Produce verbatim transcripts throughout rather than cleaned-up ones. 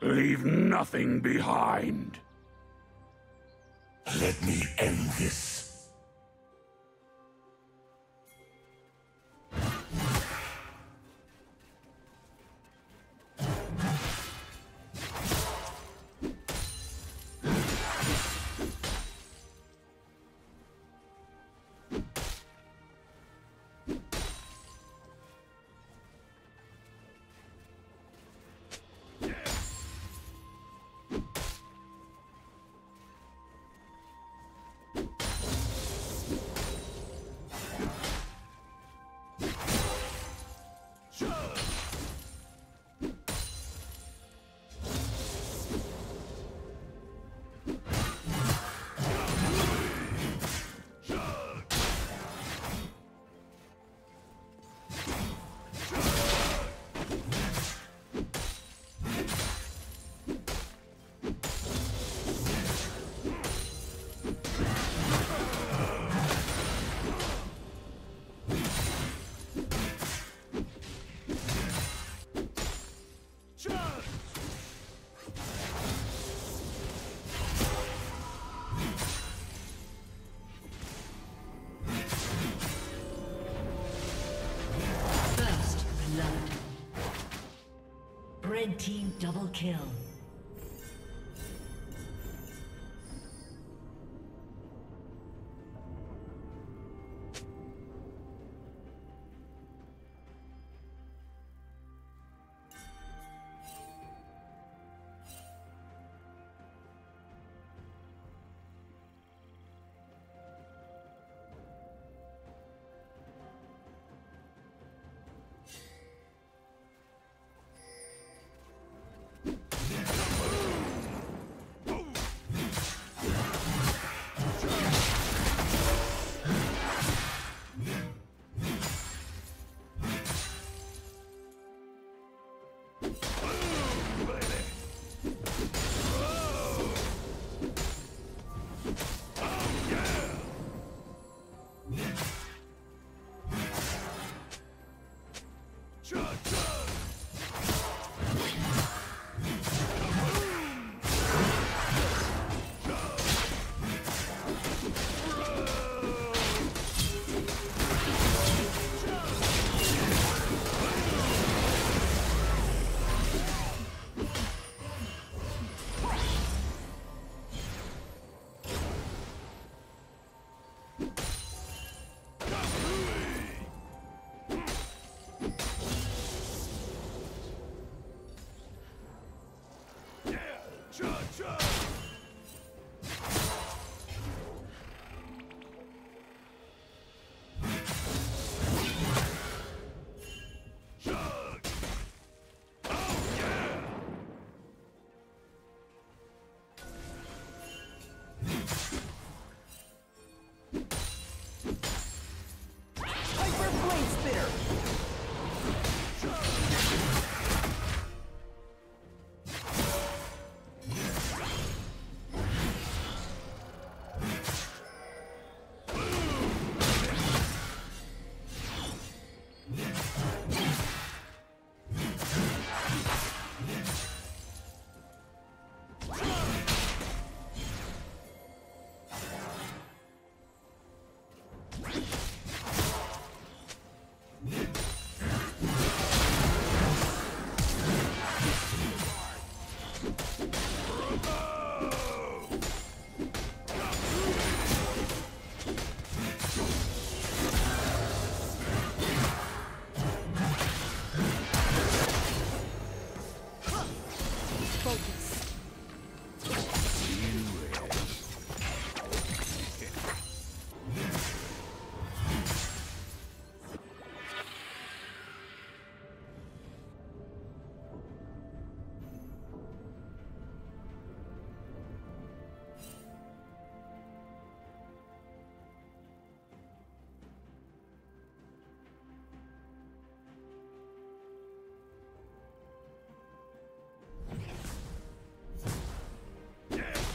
Leave nothing behind. Let me end this. Red team double kill.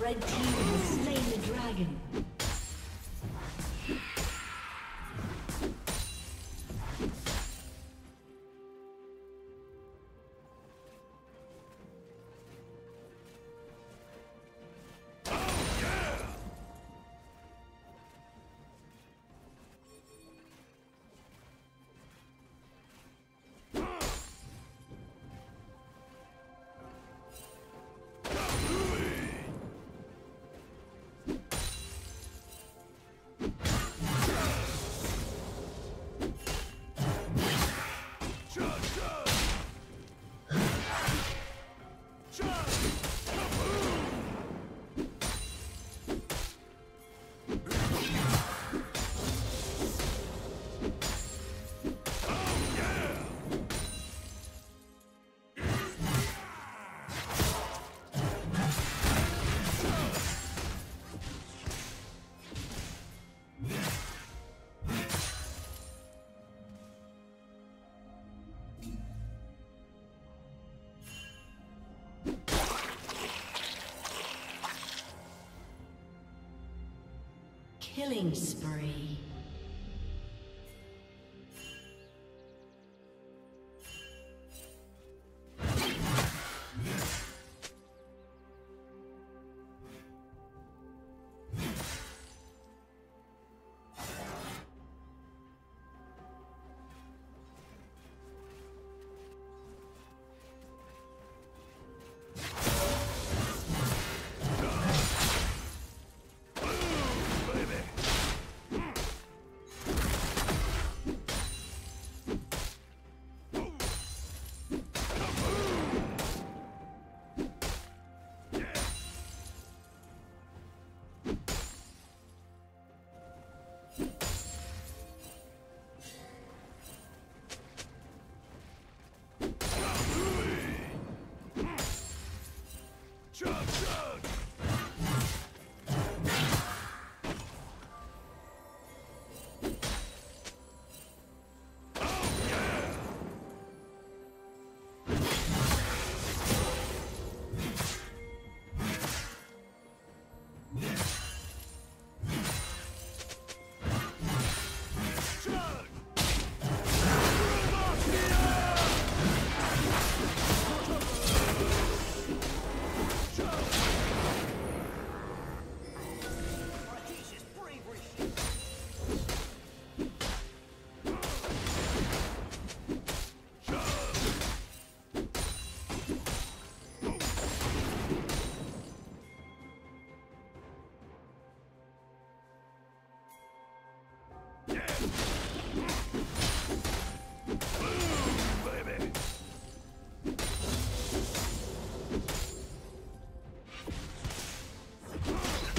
Red team has slain the dragon. Killing spree. Jump!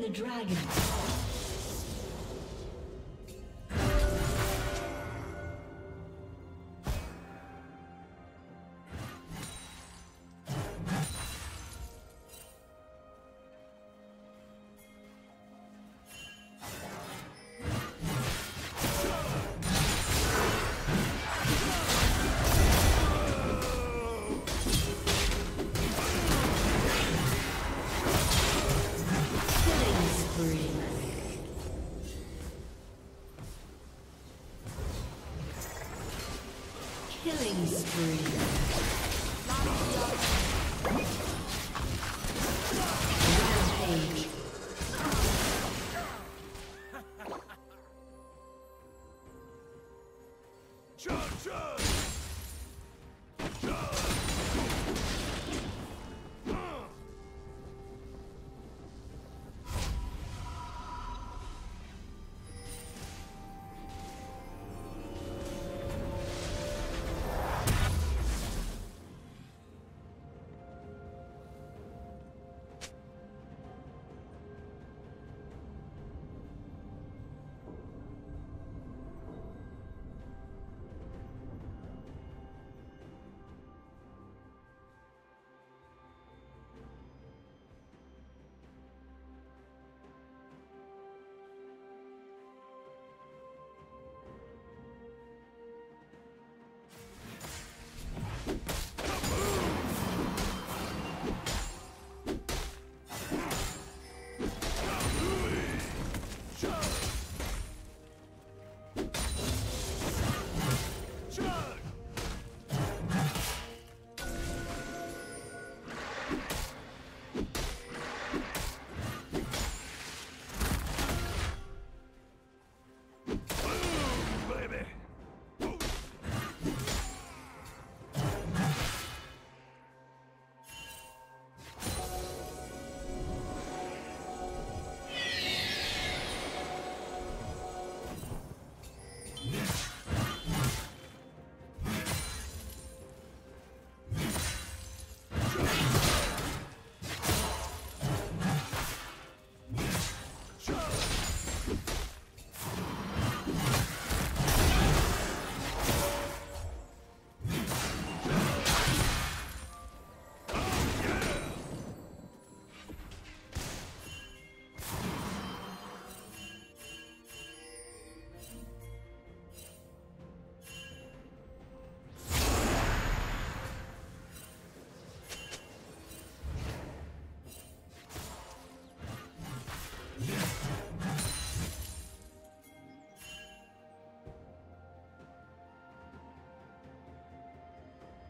The dragon. Killing spree. Rampage. Shut!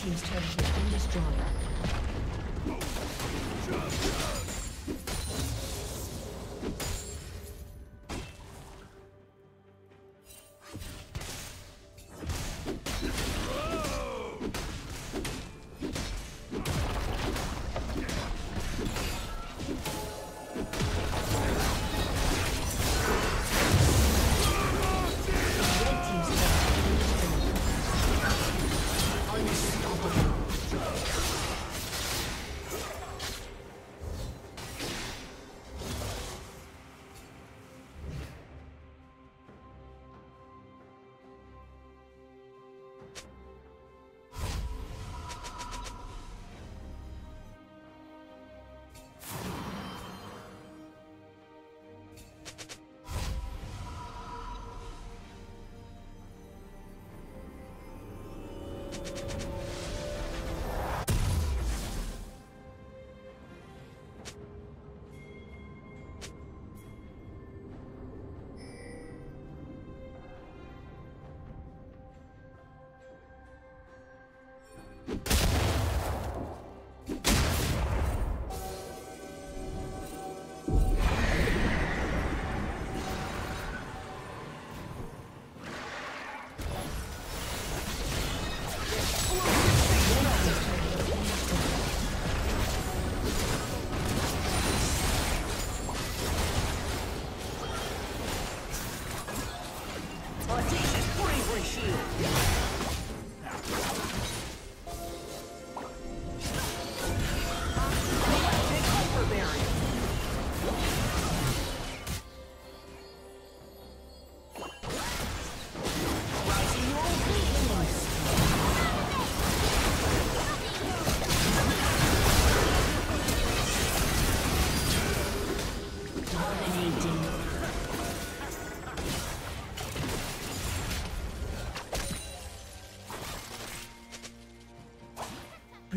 Unstoppable.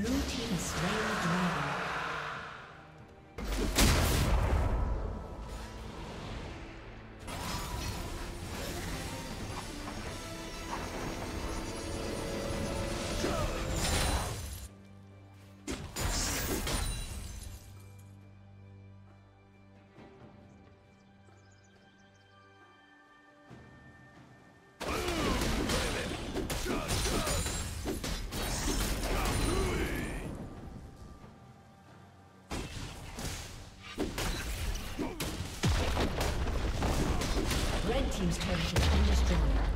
Blue team has slain the dragon. Red team's turret has been destroyed.